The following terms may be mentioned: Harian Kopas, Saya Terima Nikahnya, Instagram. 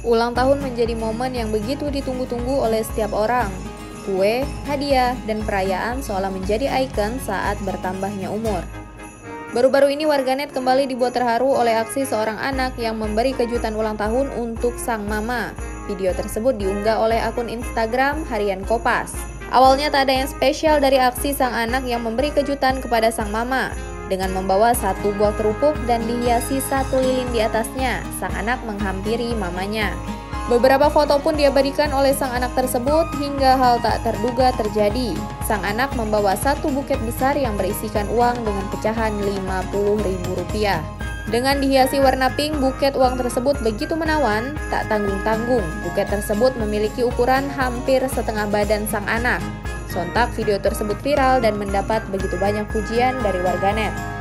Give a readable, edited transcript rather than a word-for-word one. Ulang tahun menjadi momen yang begitu ditunggu-tunggu oleh setiap orang. Kue, hadiah, dan perayaan seolah menjadi ikon saat bertambahnya umur. Baru-baru ini warganet kembali dibuat terharu oleh aksi seorang anak yang memberi kejutan ulang tahun untuk sang mama. Video tersebut diunggah oleh akun Instagram Harian Kopas. Awalnya tak ada yang spesial dari aksi sang anak yang memberi kejutan kepada sang mama. Dengan membawa satu buah kerupuk dan dihiasi satu lilin di atasnya, sang anak menghampiri mamanya. Beberapa foto pun diabadikan oleh sang anak tersebut hingga hal tak terduga terjadi. Sang anak membawa satu buket besar yang berisikan uang dengan pecahan Rp50.000. Dengan dihiasi warna pink, buket uang tersebut begitu menawan, tak tanggung-tanggung. Buket tersebut memiliki ukuran hampir setengah badan sang anak. Sontak video tersebut viral dan mendapat begitu banyak pujian dari warganet.